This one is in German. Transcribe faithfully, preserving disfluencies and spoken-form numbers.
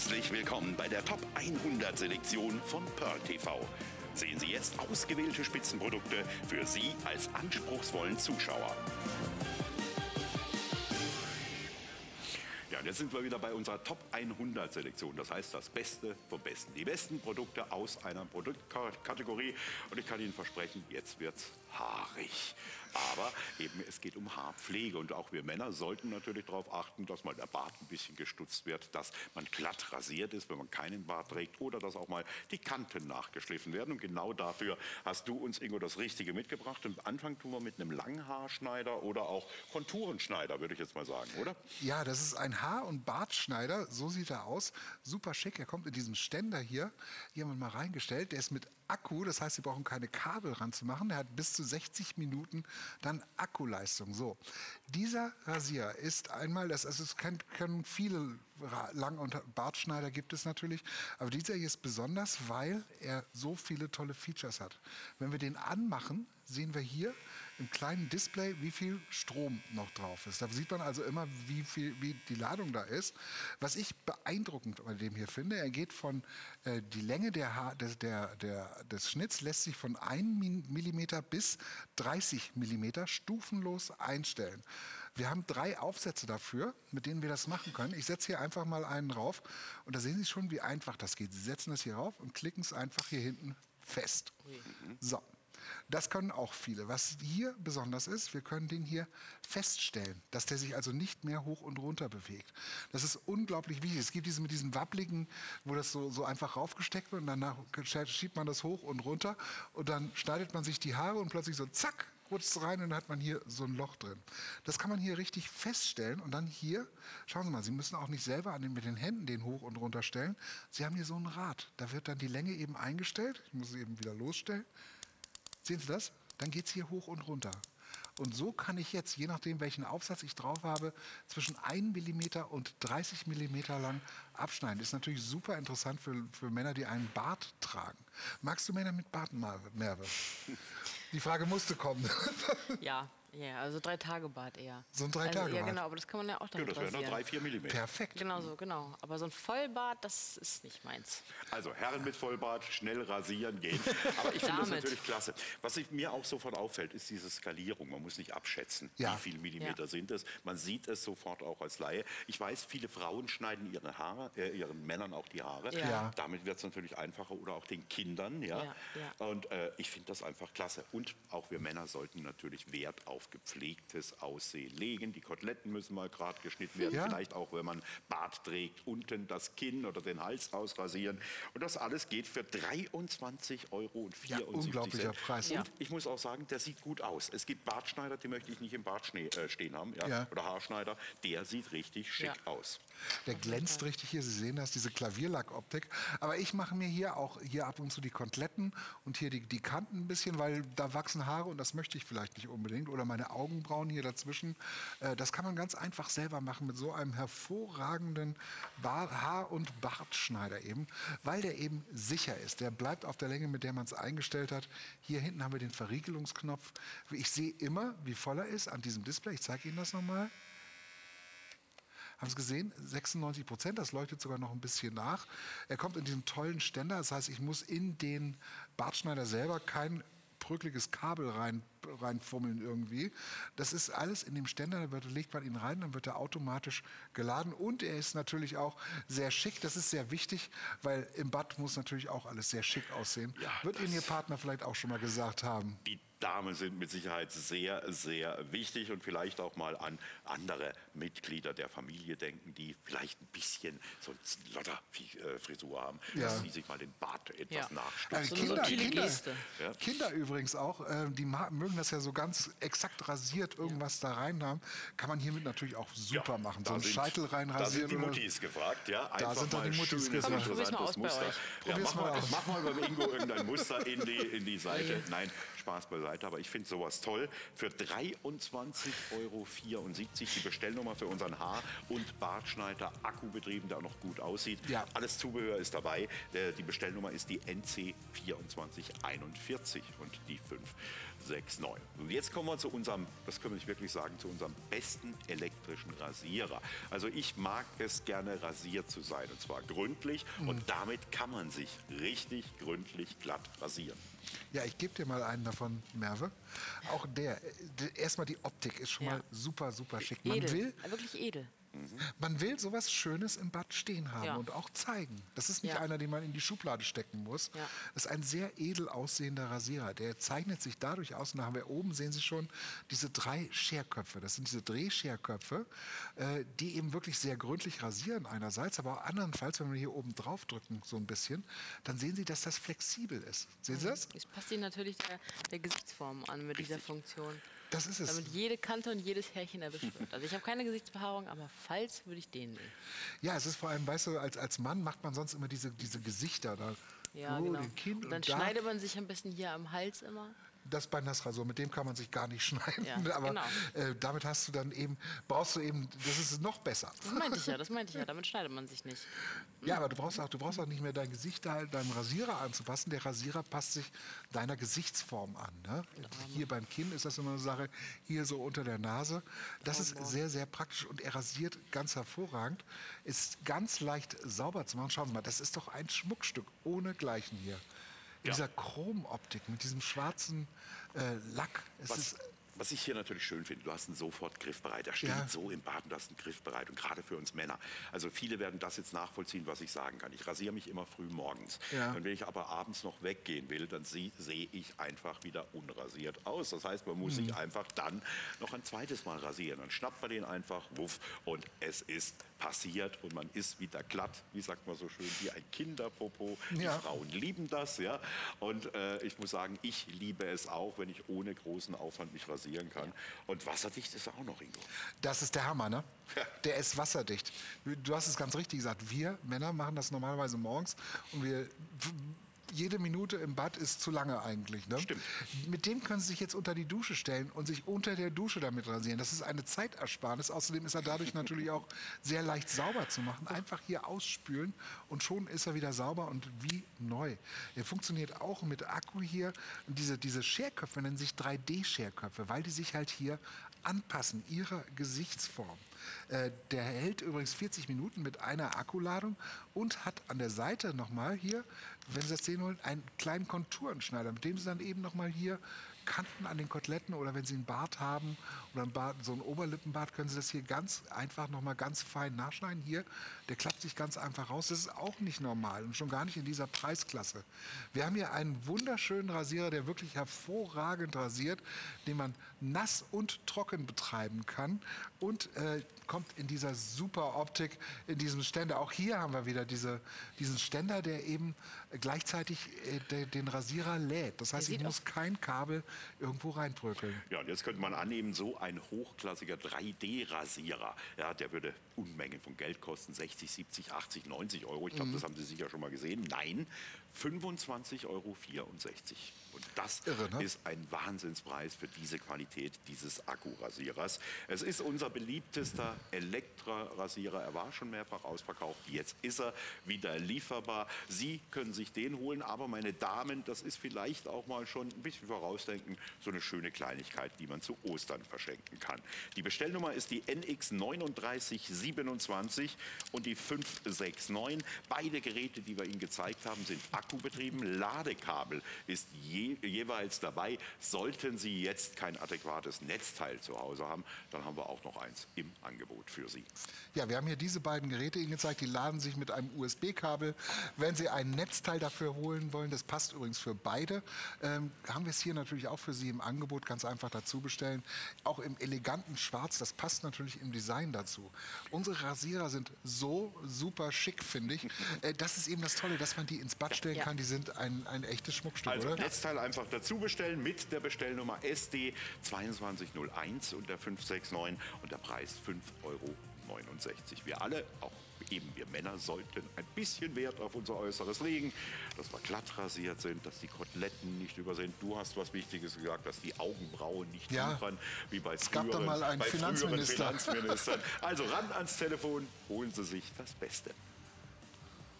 Herzlich willkommen bei der Top hundert Selektion von PEARL T V. Sehen Sie jetzt ausgewählte Spitzenprodukte für Sie als anspruchsvollen Zuschauer. Ja, jetzt sind wir wieder bei unserer Top hundert Selektion. Das heißt, das Beste vom Besten. Die besten Produkte aus einer Produktkategorie. Und ich kann Ihnen versprechen, jetzt wird's haarig. Aber eben, es geht um Haarpflege. Und auch wir Männer sollten natürlich darauf achten, dass mal der Bart ein bisschen gestutzt wird, dass man glatt rasiert ist, wenn man keinen Bart trägt, oder dass auch mal die Kanten nachgeschliffen werden. Und genau dafür hast du uns, Ingo, das Richtige mitgebracht. Am Anfang tun wir mit einem Langhaarschneider oder auch Konturenschneider, würde ich jetzt mal sagen, oder? Ja, das ist ein Haar- und Bartschneider, so sieht er aus. Super schick, er kommt in diesem Ständer hier. Hier haben wir mal reingestellt, der ist mit Akku, das heißt, Sie brauchen keine Kabel ranzumachen. Er hat bis zu sechzig Minuten dann Akkuleistung. So, dieser Rasierer ist einmal, das, also es kann, können viele Lang- und Bartschneider gibt es natürlich, aber dieser hier ist besonders, weil er so viele tolle Features hat. Wenn wir den anmachen, sehen wir hier im kleinen Display, wie viel Strom noch drauf ist. Da sieht man also immer, wie viel, wie die Ladung da ist. Was ich beeindruckend bei dem hier finde, er geht von, äh, die Länge der Haar, des, der, der, des Schnitts lässt sich von einem Millimeter bis dreißig Millimeter stufenlos einstellen. Wir haben drei Aufsätze dafür, mit denen wir das machen können. Ich setze hier einfach mal einen rauf und da sehen Sie schon, wie einfach das geht. Sie setzen das hier rauf und klicken es einfach hier hinten fest. So. Das können auch viele. Was hier besonders ist, wir können den hier feststellen, dass der sich also nicht mehr hoch und runter bewegt. Das ist unglaublich wichtig. Es gibt diese mit diesen wabbligen, wo das so, so einfach raufgesteckt wird und danach schiebt man das hoch und runter und dann schneidet man sich die Haare und plötzlich so zack, rutscht es rein und dann hat man hier so ein Loch drin. Das kann man hier richtig feststellen und dann hier, schauen Sie mal, Sie müssen auch nicht selber an den, mit den Händen den hoch und runter stellen. Sie haben hier so ein Rad, da wird dann die Länge eben eingestellt. Ich muss sie eben wieder losstellen. Sehen Sie das? Dann geht es hier hoch und runter. Und so kann ich jetzt, je nachdem welchen Aufsatz ich drauf habe, zwischen einem Millimeter und dreißig Millimeter lang abschneiden. Ist natürlich super interessant für, für Männer, die einen Bart tragen. Magst du Männer mit Bart, Merve? Die Frage musste kommen. Ja. Ja, also drei Tage Bart eher. So ein drei Tage Bart. Also, ja, genau, aber das kann man ja auch damit ja, das wären noch drei, vier Millimeter. Perfekt. Genau so, genau. Aber so ein Vollbart, das ist nicht meins. Also Herren mit Vollbart, schnell rasieren gehen. Aber ich finde das natürlich klasse. Was ich mir auch sofort auffällt, ist diese Skalierung. Man muss nicht abschätzen, ja. wie viele Millimeter ja. sind es. Man sieht es sofort auch als Laie. Ich weiß, viele Frauen schneiden ihre Haare, äh, ihren Männern auch die Haare. Ja. Ja. Damit wird es natürlich einfacher oder auch den Kindern. Ja. Ja, ja. Und äh, ich finde das einfach klasse. Und auch wir Männer sollten natürlich Wert auf auf gepflegtes Aussehen legen. Die Koteletten müssen mal gerade geschnitten werden. Ja. Vielleicht auch, wenn man Bart trägt, unten das Kinn oder den Hals ausrasieren. Und das alles geht für dreiundzwanzig Euro vierundsiebzig. Ja, unglaublicher Preis. Und ich muss auch sagen, der sieht gut aus. Es gibt Bartschneider, die möchte ich nicht im Bart stehen haben. Ja. Ja. Oder Haarschneider. Der sieht richtig schick ja. aus. Der glänzt richtig hier. Sie sehen das, diese Klavierlack-Optik. Aber ich mache mir hier auch hier ab und zu die Koteletten und hier die, die Kanten ein bisschen, weil da wachsen Haare und das möchte ich vielleicht nicht unbedingt. Oder meine Augenbrauen hier dazwischen. Das kann man ganz einfach selber machen mit so einem hervorragenden Haar- und Bartschneider eben, weil der eben sicher ist. Der bleibt auf der Länge, mit der man es eingestellt hat. Hier hinten haben wir den Verriegelungsknopf. Ich sehe immer, wie voll er ist an diesem Display. Ich zeige Ihnen das nochmal. Haben Sie gesehen? sechsundneunzig Prozent, das leuchtet sogar noch ein bisschen nach. Er kommt in diesem tollen Ständer. Das heißt, ich muss in den Bartschneider selber kein bröckliges Kabel rein, reinfummeln irgendwie. Das ist alles in dem Ständer, da legt man ihn rein, dann wird er automatisch geladen und er ist natürlich auch sehr schick, das ist sehr wichtig, weil im Bad muss natürlich auch alles sehr schick aussehen. Ja, wird Ihnen Ihr Partner vielleicht auch schon mal gesagt haben. Die Damen sind mit Sicherheit sehr, sehr wichtig und vielleicht auch mal an andere Mitglieder der Familie denken, die vielleicht ein bisschen so ein Lodderfrisur haben, ja. dass sie sich mal den Bart etwas ja. nachstutzen. Also Kinder, so Kinder, ja. Kinder übrigens auch, die mögen das ja so ganz exakt rasiert irgendwas ja. da rein haben, kann man hiermit natürlich auch super ja, machen. So einen sind, Scheitel reinrasieren. Da sind die Muttis gefragt, ja. Einfach da sind dann die Muttis gefragt. Komm, probier's mal aus bei euch. Ja, mach, mal, mach mal beim Ingo irgendein Muster in die, in die Seite. Nein, Spaß beiseite. Aber ich finde sowas toll. Für dreiundzwanzig Euro vierundsiebzig die Bestellnummer für unseren Haar- und Bartschneider, akkubetrieben, der auch noch gut aussieht. Ja. Alles Zubehör ist dabei. Die Bestellnummer ist die N C vierundzwanzig einundvierzig und die fünf. sechs neun. Und jetzt kommen wir zu unserem, das können wir nicht wirklich sagen, zu unserem besten elektrischen Rasierer. Also ich mag es gerne rasiert zu sein, und zwar gründlich, mhm. und damit kann man sich richtig gründlich glatt rasieren. Ja, ich gebe dir mal einen davon, Merve. Auch der, erstmal die Optik ist schon ja. mal super, super schick. Man edel. will wirklich edel. Man will sowas Schönes im Bad stehen haben ja. und auch zeigen. Das ist nicht ja. einer, den man in die Schublade stecken muss. Ja. Das ist ein sehr edel aussehender Rasierer. Der zeichnet sich dadurch aus. Und da haben wir oben, sehen Sie schon, diese drei Scherköpfe. Das sind diese Drehscherköpfe, äh, die eben wirklich sehr gründlich rasieren einerseits. Aber auch andernfalls, wenn wir hier oben drauf drücken so ein bisschen, dann sehen Sie, dass das flexibel ist. Sehen Sie das? Das passt Ihnen natürlich der, der Gesichtsform an mit dieser Funktion. Das ist es. Damit jede Kante und jedes Härchen erwischt wird. Also ich habe keine Gesichtsbehaarung, aber falls würde ich den nehmen. Ja, es ist vor allem, weißt du, als, als Mann macht man sonst immer diese, diese Gesichter. Da, ja, oh, genau. den Kinn und dann und da. Schneidet man sich am besten hier am Hals immer. Das bei Nassrasur, mit dem kann man sich gar nicht schneiden. Ja, aber genau. äh, damit hast du dann eben, brauchst du eben, das ist noch besser. Das meinte ich ja, das meinte ich ja, damit schneidet man sich nicht. Ja, aber du brauchst auch, du brauchst auch nicht mehr dein Gesicht da, deinem Rasierer anzupassen. Der Rasierer passt sich deiner Gesichtsform an. Ne? Hier beim Kinn ist das immer eine Sache, hier so unter der Nase. Das ist sehr, sehr praktisch und er rasiert ganz hervorragend. Ist ganz leicht sauber zu machen. Schauen wir mal, das ist doch ein Schmuckstück ohnegleichen hier. In ja. dieser Chrom-Optik, mit diesem schwarzen äh, Lack. Es was, ist was ich hier natürlich schön finde, du hast ihn sofort griffbereit. Er steht ja. so im Bad und du hast ihn griffbereit. Und gerade für uns Männer. Also viele werden das jetzt nachvollziehen, was ich sagen kann. Ich rasiere mich immer früh morgens. Ja. Und wenn ich aber abends noch weggehen will, dann sehe ich einfach wieder unrasiert aus. Das heißt, man muss mhm. sich einfach dann noch ein zweites Mal rasieren. Dann schnappt man den einfach, wuff, und es ist passiert und man ist wieder glatt, wie sagt man so schön, wie ein Kinderpopo. Ja. Die Frauen lieben das, ja. Und äh, ich muss sagen, ich liebe es auch, wenn ich ohne großen Aufwand mich rasieren kann. Und wasserdicht ist er auch noch, Ingo. Das ist der Hammer, ne? Der ist wasserdicht. Du hast es ganz richtig gesagt. Wir Männer machen das normalerweise morgens und wir... Jede Minute im Bad ist zu lange eigentlich. Ne? Stimmt. Mit dem können Sie sich jetzt unter die Dusche stellen und sich unter der Dusche damit rasieren. Das ist eine Zeitersparnis. Außerdem ist er dadurch natürlich auch sehr leicht sauber zu machen. Einfach hier ausspülen und schon ist er wieder sauber und wie neu. Er funktioniert auch mit Akku hier. Und diese, diese Scherköpfe nennen sich drei D Scherköpfe, weil die sich halt hier anpassen, ihrer Gesichtsform. Äh, der hält übrigens vierzig Minuten mit einer Akkuladung und hat an der Seite nochmal hier, wenn Sie das sehen wollen, einen kleinen Konturenschneider, mit dem Sie dann eben nochmal hier Kanten an den Koteletten oder wenn Sie einen Bart haben oder einen Bart, so einen Oberlippenbart, können Sie das hier ganz einfach nochmal ganz fein nachschneiden. Hier, der klappt sich ganz einfach raus. Das ist auch nicht normal und schon gar nicht in dieser Preisklasse. Wir haben hier einen wunderschönen Rasierer, der wirklich hervorragend rasiert, den man nass und trocken betreiben kann und äh, kommt in dieser super Optik, in diesem Ständer. Auch hier haben wir wieder diese, diesen Ständer, der eben gleichzeitig äh, de, den Rasierer lädt. Das heißt, ich muss kein Kabel irgendwo reinbröckeln. Ja, und jetzt könnte man annehmen, so ein hochklassiger drei D Rasierer, ja, der würde Unmengen von Geld kosten, sechzig, siebzig, achtzig, neunzig Euro. Ich glaube, mhm. das haben Sie sicher schon mal gesehen. Nein, fünfundzwanzig Euro vierundsechzig. Und das Irre, ne? ist ein Wahnsinnspreis für diese Qualität dieses Akkurasierers. Es ist unser beliebtester Elektrorasierer. Er war schon mehrfach ausverkauft. Jetzt ist er wieder lieferbar. Sie können sich den holen. Aber meine Damen, das ist vielleicht auch mal schon ein bisschen vorausdenken. So eine schöne Kleinigkeit, die man zu Ostern verschenken kann. Die Bestellnummer ist die N X neun drei null zwei sieben und die fünf sechs neun. Beide Geräte, die wir Ihnen gezeigt haben, sind akkubetrieben. Ladekabel ist je, jeweils dabei. Sollten Sie jetzt kein adäquates Netzteil zu Hause haben, dann haben wir auch noch eins im Angebot für Sie. Ja, wir haben hier diese beiden Geräte Ihnen gezeigt. Die laden sich mit einem U S B Kabel. Wenn Sie ein Netzteil dafür holen wollen, das passt übrigens für beide, ähm, haben wir es hier natürlich auch für Sie im Angebot. Ganz einfach dazu bestellen. Auch im eleganten Schwarz. Das passt natürlich im Design dazu. Unsere Rasierer sind so super schick, finde ich. Äh, das ist eben das Tolle, dass man die ins Bad stellen kann. Die sind ein, ein echtes Schmuckstück, also, oder? Netzteil einfach dazu bestellen mit der Bestellnummer S D zweiundzwanzig null eins und der fünf sechs neun und der Preis fünf Euro neunundsechzig. Wir alle, auch eben wir Männer, sollten ein bisschen Wert auf unser Äußeres legen, dass wir glatt rasiert sind, dass die Koteletten nicht über sind. Du hast was Wichtiges gesagt, dass die Augenbrauen nicht wuchern, ja, wie bei es früheren, gab da mal einen bei Finanzminister. früheren Finanzministern. Also ran ans Telefon, holen Sie sich das Beste.